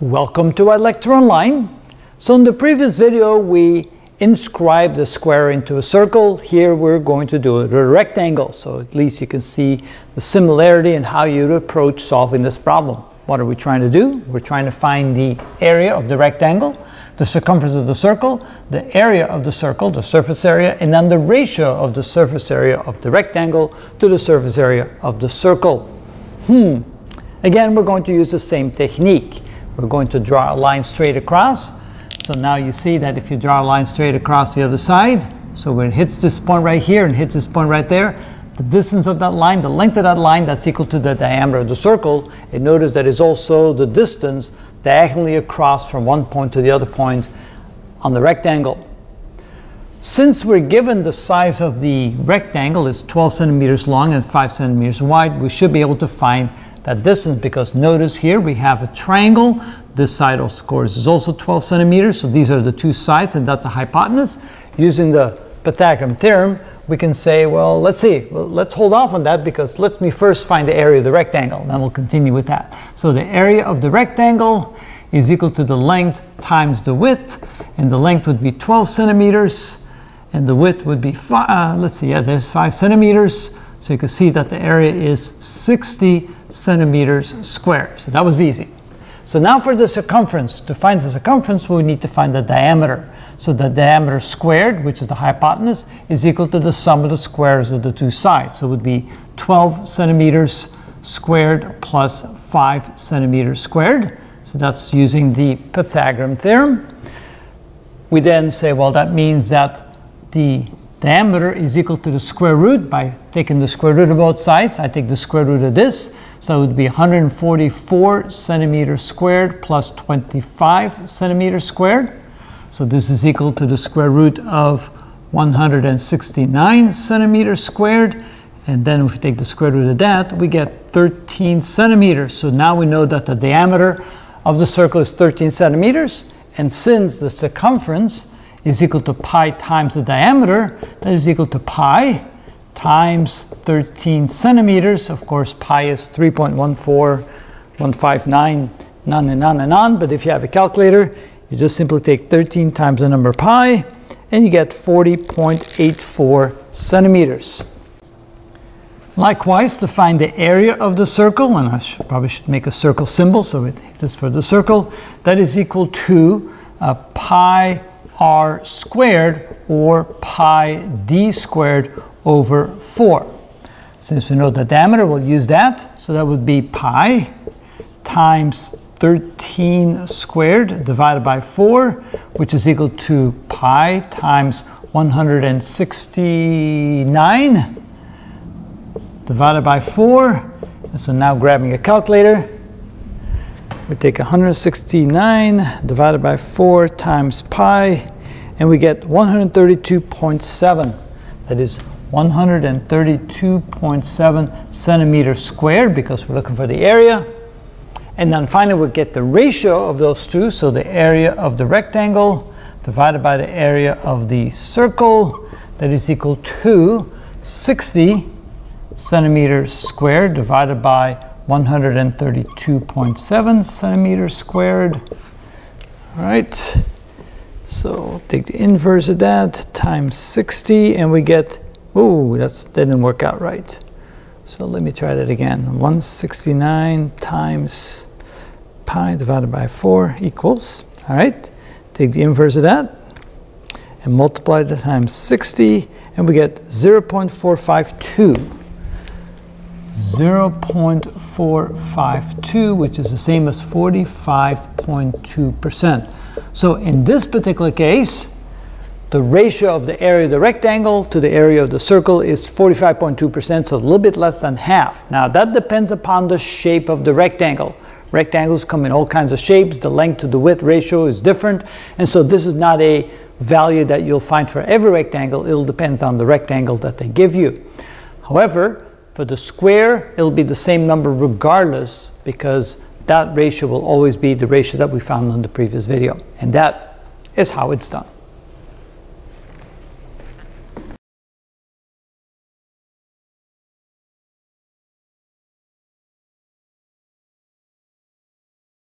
Welcome to our lecture online. So in the previous video we inscribed a square into a circle. Here we're going to do it a rectangle, so at least you can see the similarity in how you'd approach solving this problem. What are we trying to do? We're trying to find the area of the rectangle, the circumference of the circle, the area of the circle, the surface area, and then the ratio of the surface area of the rectangle to the surface area of the circle. Again, we're going to use the same technique. We're going to draw a line straight across. So now you see that if you draw a line straight across the other side, so when it hits this point right here and hits this point right there, the distance of that line, the length of that line, that's equal to the diameter of the circle. And notice that is also the distance diagonally across from one point to the other point on the rectangle. Since we're given the size of the rectangle is 12 centimeters long and 5 centimeters wide, we should be able to find that distance, because notice here we have a triangle. This side, of course, is also 12 centimeters, so these are the two sides and that's the hypotenuse. Using the Pythagorean theorem, we can say, well, let's hold off on that, because let me first find the area of the rectangle, and then we'll continue with that. So the area of the rectangle is equal to the length times the width, and the length would be 12 centimeters and the width would be 5 centimeters. So you can see that the area is 60 centimeters squared. So that was easy. So now for the circumference, to find the circumference, we need to find the diameter. So the diameter squared, which is the hypotenuse, is equal to the sum of the squares of the two sides. So it would be 12 centimeters squared plus 5 centimeters squared. So that's using the Pythagorean theorem. We then say, well, that means that the diameter is equal to the square root. By taking the square root of both sides, I take the square root of this, so it would be 144 centimeters squared plus 25 centimeters squared. So this is equal to the square root of 169 centimeters squared, and then if we take the square root of that, we get 13 centimeters. So now we know that the diameter of the circle is 13 centimeters, and since the circumference is equal to pi times the diameter, that is equal to pi times 13 centimeters. Of course, pi is 3.14159, none and none and none, but if you have a calculator, you just simply take 13 times the number pi, and you get 40.84 centimeters. Likewise, to find the area of the circle, and I probably should make a circle symbol, so it is for the circle, that is equal to pi r squared, or pi d squared over 4. Since we know the diameter, we'll use that. So that would be pi times 13 squared divided by 4, which is equal to pi times 169 divided by 4. And so now, grabbing a calculator, we take 169 divided by 4 times pi, and we get 132.7. That is 132.7 centimeters squared, because we're looking for the area. And then finally we get the ratio of those two, so the area of the rectangle divided by the area of the circle, that is equal to 60 centimeters squared divided by 132.7 centimeters squared. All right, so take the inverse of that times 60, and we get, oh, that didn't work out right. So let me try that again. 169 times pi divided by 4 equals, all right, take the inverse of that and multiply that times 60, and we get 0.452. 0.452, which is the same as 45.2%. So in this particular case, the ratio of the area of the rectangle to the area of the circle is 45.2%, so a little bit less than half. Now that depends upon the shape of the rectangle. Rectangles come in all kinds of shapes. The length to the width ratio is different, and so this is not a value that you'll find for every rectangle. It'll depend on the rectangle that they give you. However, for the square, it'll be the same number regardless, because that ratio will always be the ratio that we found in the previous video. And that is how it's done.